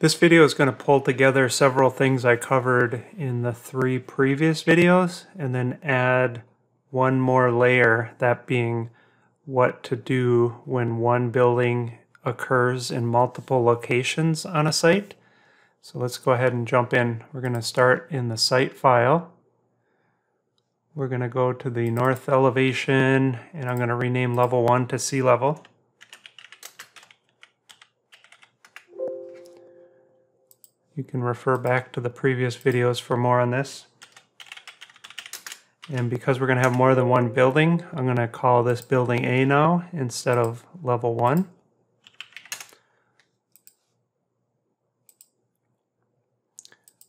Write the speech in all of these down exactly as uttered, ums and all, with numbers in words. This video is going to pull together several things I covered in the three previous videos and then add one more layer, that being what to do when one building occurs in multiple locations on a site. So let's go ahead and jump in. We're going to start in the site file. We're going to go to the north elevation, and I'm going to rename level one to sea level. You can refer back to the previous videos for more on this. And because we're going to have more than one building, I'm going to call this building A now instead of level one.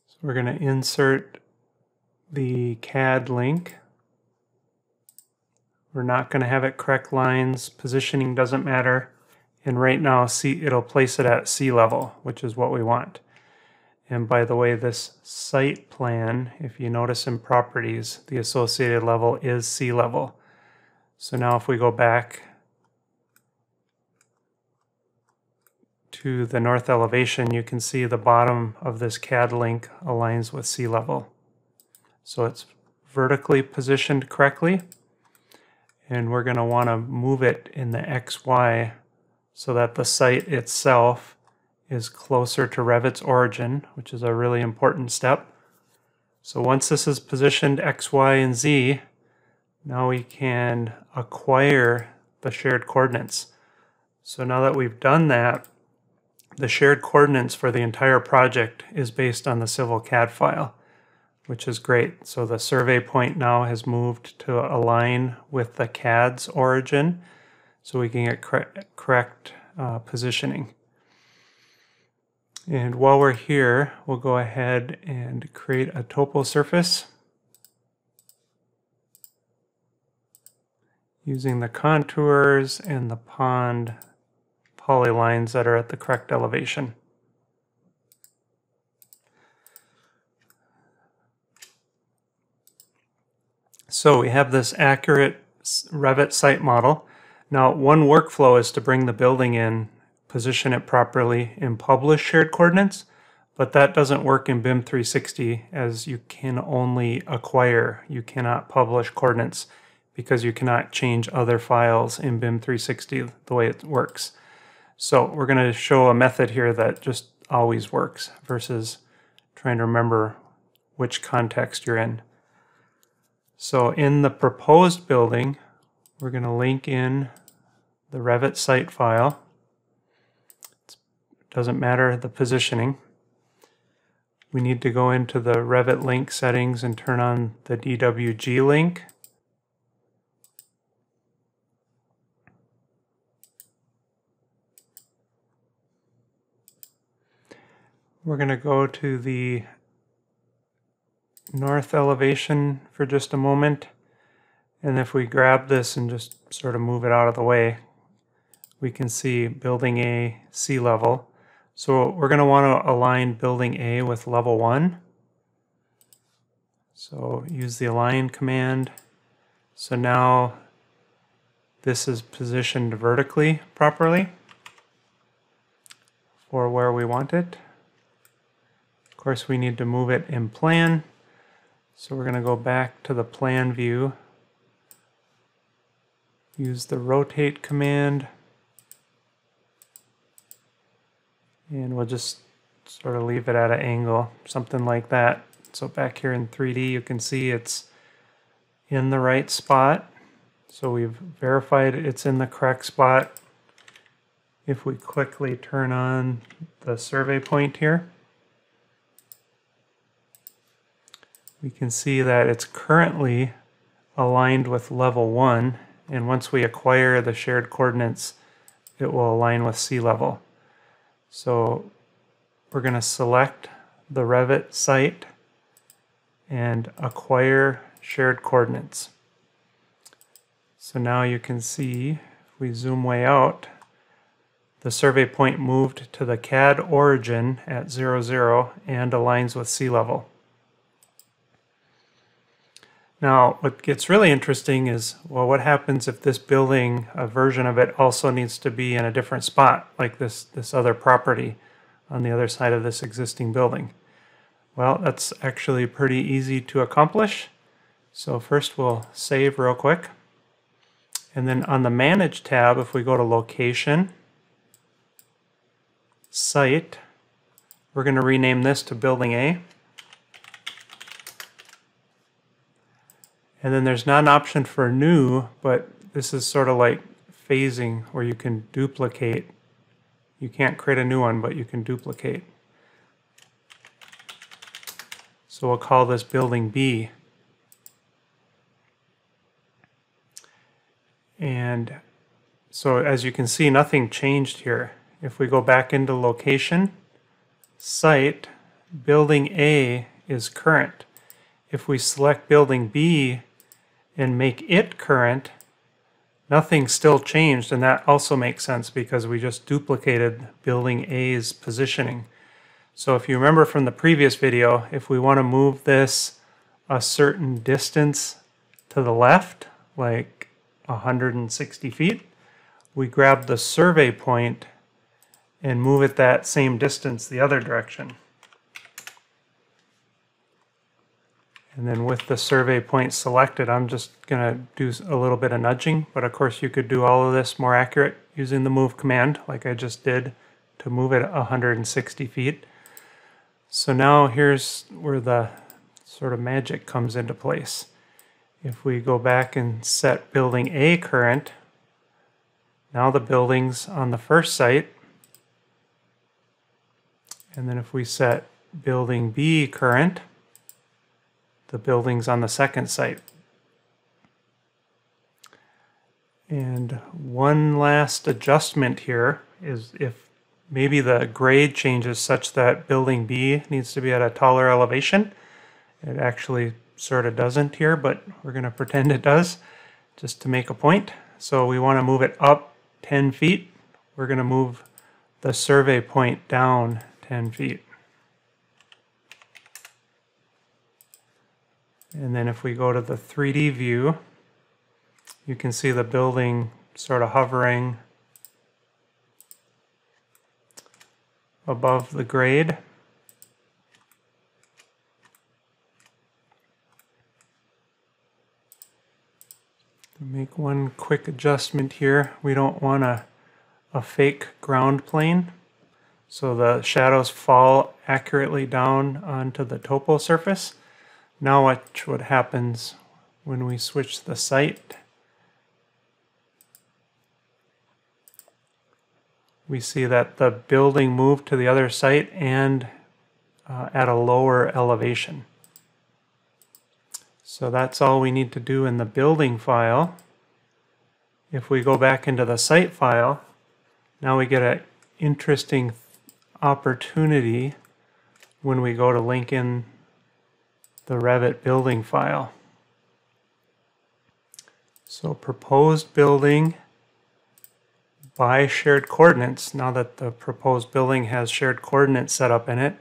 So we're going to insert the C A D link. We're not going to have it correct lines, positioning doesn't matter, and right now see it'll place it at sea level, which is what we want. And by the way, this site plan, if you notice in properties, the associated level is sea level. So now if we go back to the north elevation, you can see the bottom of this C A D link aligns with sea level. So it's vertically positioned correctly, and we're going to want to move it in the X Y so that the site itself is closer to Revit's origin, which is a really important step. So once this is positioned X, Y, and Z, now we can acquire the shared coordinates. So now that we've done that, the shared coordinates for the entire project is based on the civil C A D file, which is great. So the survey point now has moved to align with the C A D's origin, so we can get cor correct uh, positioning. And while we're here, we'll go ahead and create a topo surface using the contours and the pond polylines that are at the correct elevation. So we have this accurate Revit site model. Now, one workflow is to bring the building in, position it properly, and publish shared coordinates, but that doesn't work in BIM three sixty, as you can only acquire. You cannot publish coordinates because you cannot change other files in BIM three sixty the way it works. So we're going to show a method here that just always works versus trying to remember which context you're in. So in the proposed building, we're going to link in the Revit site file. Doesn't matter the positioning. We need to go into the Revit link settings and turn on the D W G link. We're going to go to the north elevation for just a moment. And if we grab this and just sort of move it out of the way, we can see building A, sea level. So we're going to want to align building A with level one. So use the align command. So now this is positioned vertically properly for where we want it. Of course, we need to move it in plan. So we're going to go back to the plan view, use the rotate command, and we'll just sort of leave it at an angle, something like that. So back here in three D, you can see it's in the right spot. So we've verified it's in the correct spot. If we quickly turn on the survey point here, we can see that it's currently aligned with level one. And once we acquire the shared coordinates, it will align with sea level. So we're going to select the Revit site and acquire shared coordinates. So now you can see, if we zoom way out, the survey point moved to the C A D origin at zero, zero and aligns with sea level. Now, what gets really interesting is, well, what happens if this building, a version of it, also needs to be in a different spot, like this, this other property on the other side of this existing building? Well, that's actually pretty easy to accomplish. So first we'll save real quick. And then on the Manage tab, if we go to Location, Site, we're going to rename this to Building A. And then there's not an option for New, but this is sort of like phasing where you can duplicate. You can't create a new one, but you can duplicate. So we'll call this Building B. And so as you can see, nothing changed here. If we go back into Location, Site, Building A is current. If we select Building B and make it current, nothing still changed, and that also makes sense because we just duplicated Building A's positioning. So if you remember from the previous video, if we want to move this a certain distance to the left, like one hundred sixty feet, we grab the survey point and move it that same distance the other direction. And then with the survey point selected, I'm just going to do a little bit of nudging, but of course you could do all of this more accurate using the move command like I just did to move it one hundred sixty feet. So now here's where the sort of magic comes into place. If we go back and set Building A current, now the building's on the first site. And then if we set Building B current, the building's on the second site. And one last adjustment here is if maybe the grade changes such that Building B needs to be at a taller elevation. It actually sort of doesn't here, but we're going to pretend it does just to make a point. So we want to move it up ten feet. We're going to move the survey point down ten feet. And then if we go to the three D view, you can see the building sort of hovering above the grade. Make one quick adjustment here. We don't want a, a fake ground plane, so the shadows fall accurately down onto the topo surface. Now watch what happens when we switch the site. We see that the building moved to the other site and uh, at a lower elevation. So that's all we need to do in the building file. If we go back into the site file, now we get an interesting opportunity when we go to link in the Revit building file. So proposed building by shared coordinates, now that the proposed building has shared coordinates set up in it,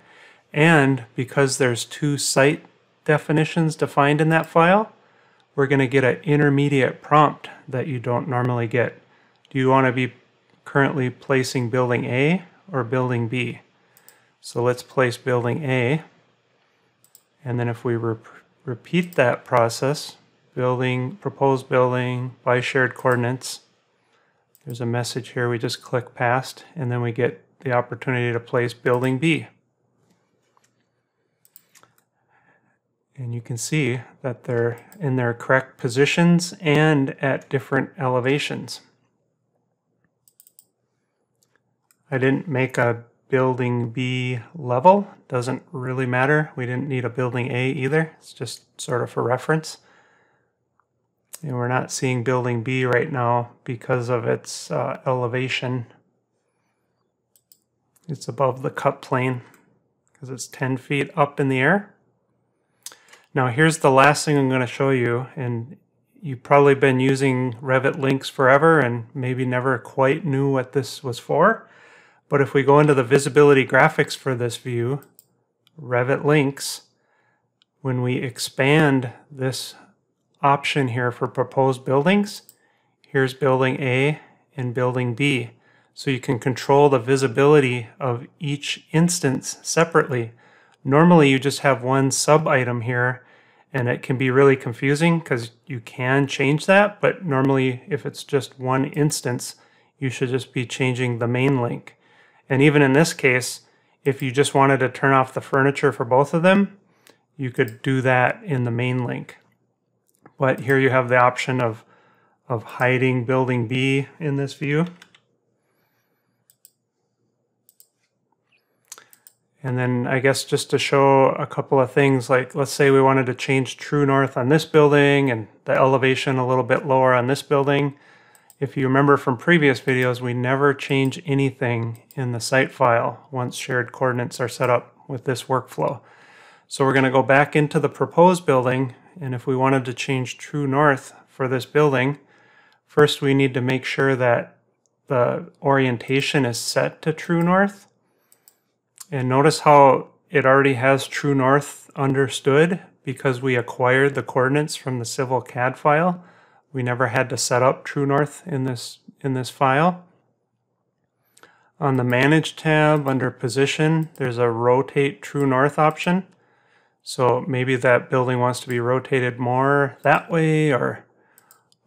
and because there's two site definitions defined in that file, we're going to get an intermediate prompt that you don't normally get. Do you want to be currently placing Building A or Building B? So let's place Building A. And then if we re repeat that process, building, proposed building by shared coordinates, there's a message here, we just click past, and then we get the opportunity to place Building B. And you can see that they're in their correct positions and at different elevations. I didn't make a Building B level, doesn't really matter. We didn't need a Building A either. It's just sort of for reference. And we're not seeing Building B right now because of its uh, elevation. It's above the cut plane because it's ten feet up in the air. Now here's the last thing I'm going to show you, and you've probably been using Revit links forever and maybe never quite knew what this was for. But if we go into the visibility graphics for this view, Revit links, when we expand this option here for proposed buildings, here's Building A and Building B. so you can control the visibility of each instance separately. Normally you just have one sub item here, and it can be really confusing because you can change that, but normally if it's just one instance, you should just be changing the main link. And even in this case, if you just wanted to turn off the furniture for both of them, you could do that in the main link. But here you have the option of, of hiding building B in this view. And then I guess just to show a couple of things, like let's say we wanted to change true north on this building and the elevation a little bit lower on this building. If you remember from previous videos, we never change anything in the site file once shared coordinates are set up with this workflow. So we're going to go back into the proposed building, and if we wanted to change true north for this building, first we need to make sure that the orientation is set to true north. And notice how it already has true north understood because we acquired the coordinates from the civil C A D file. We never had to set up true north in this, in this file. On the Manage tab under Position, there's a Rotate True North option. So maybe that building wants to be rotated more that way, or,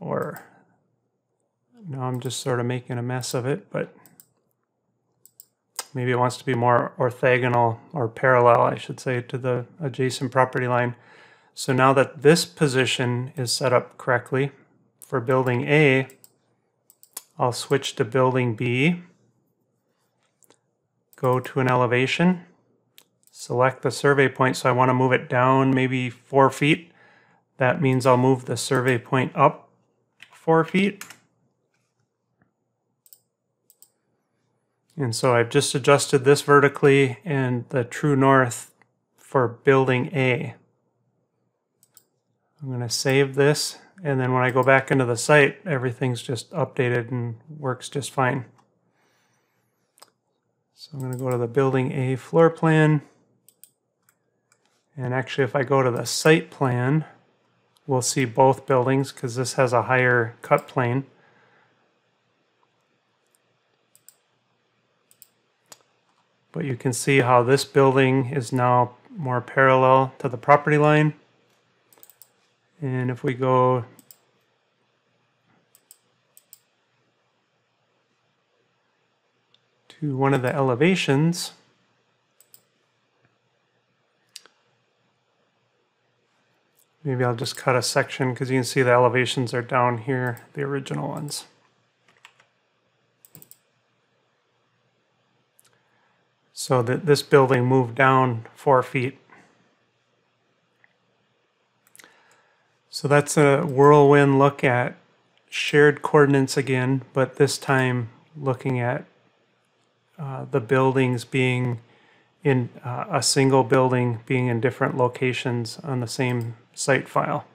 or no, I'm just sort of making a mess of it, but maybe it wants to be more orthogonal or parallel, I should say, to the adjacent property line. So now that this position is set up correctly, for building A, I'll switch to building B, go to an elevation, select the survey point. So I want to move it down maybe four feet. That means I'll move the survey point up four feet. And so I've just adjusted this vertically and the true north for building A. I'm going to save this, and then when I go back into the site, everything's just updated and works just fine. So I'm going to go to the building A floor plan, and actually if I go to the site plan, we'll see both buildings because this has a higher cut plane. But you can see how this building is now more parallel to the property line. And if we go to one of the elevations, maybe I'll just cut a section because you can see the elevations are down here, the original ones. So that this building moved down four feet. So that's a whirlwind look at shared coordinates again, but this time looking at uh, the buildings being in uh, a single building being in different locations on the same site file.